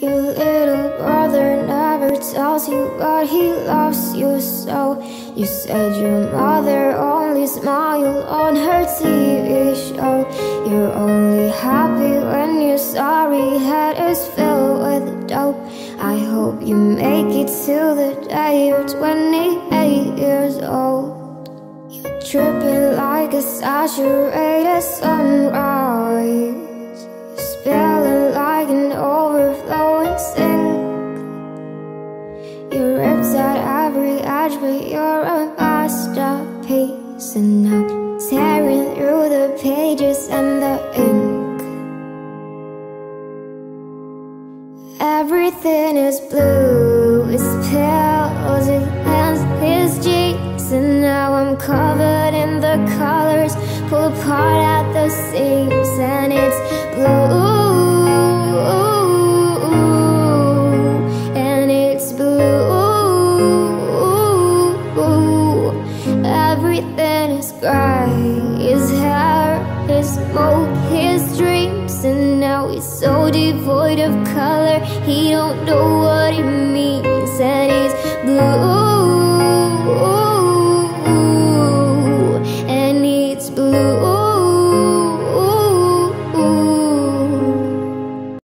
Your little brother never tells you what he loves you so. You said your mother only smiled on her TV show. You're only happy when your sorry head is filled with dope. I hope you make it till the day you're 28 years old. You're tripping like a saturated sunrise. You're spilling like an overflowing sink. You ripped at every edge, but you're a masterpiece. And I'm tearing through the pages and the ink. Everything is blue, it's pale, it's hands, his jeans. And now I'm covered in the colors, pulled apart at the seams, and it's blue, and it's blue. Everything is gray, his hair, his smoke, his dreams. And now he's so devoid of color, he don't know what it means, and it's blue.